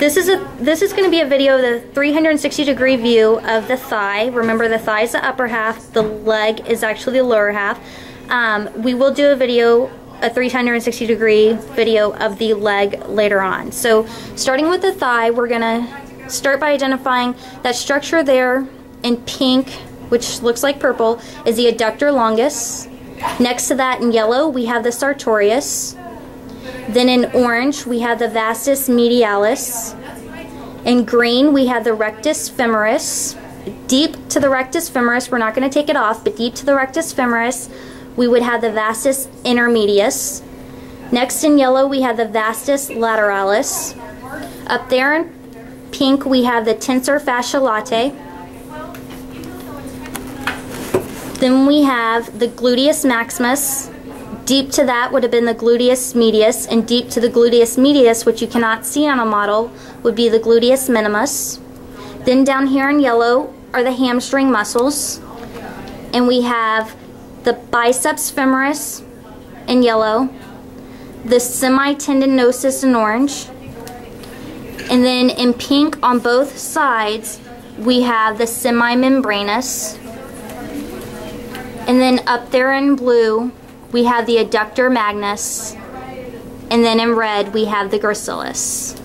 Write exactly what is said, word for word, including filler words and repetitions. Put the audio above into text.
This is a this is going to be a video of the three hundred sixty degree view of the thigh. Remember, the thigh is the upper half, the leg is actually the lower half. Um, we will do a video, a three hundred sixty degree video of the leg later on. So starting with the thigh, we're going to start by identifying that structure there in pink, which looks like purple, is the adductor longus. Next to that in yellow, we have the sartorius. Then in orange, we have the vastus medialis. In green, we have the rectus femoris. Deep to the rectus femoris, we're not going to take it off, but deep to the rectus femoris, we would have the vastus intermedius. Next in yellow, we have the vastus lateralis. Up there in pink, we have the tensor fasciae latae. Then we have the gluteus maximus. Deep to that would have been the gluteus medius, and deep to the gluteus medius, which you cannot see on a model, would be the gluteus minimus. Then down here in yellow are the hamstring muscles, and we have the biceps femoris in yellow, the semitendinosus in orange, and then in pink on both sides we have the semimembranous, and then up there in blue we have the adductor magnus, and then in red we have the gracilis.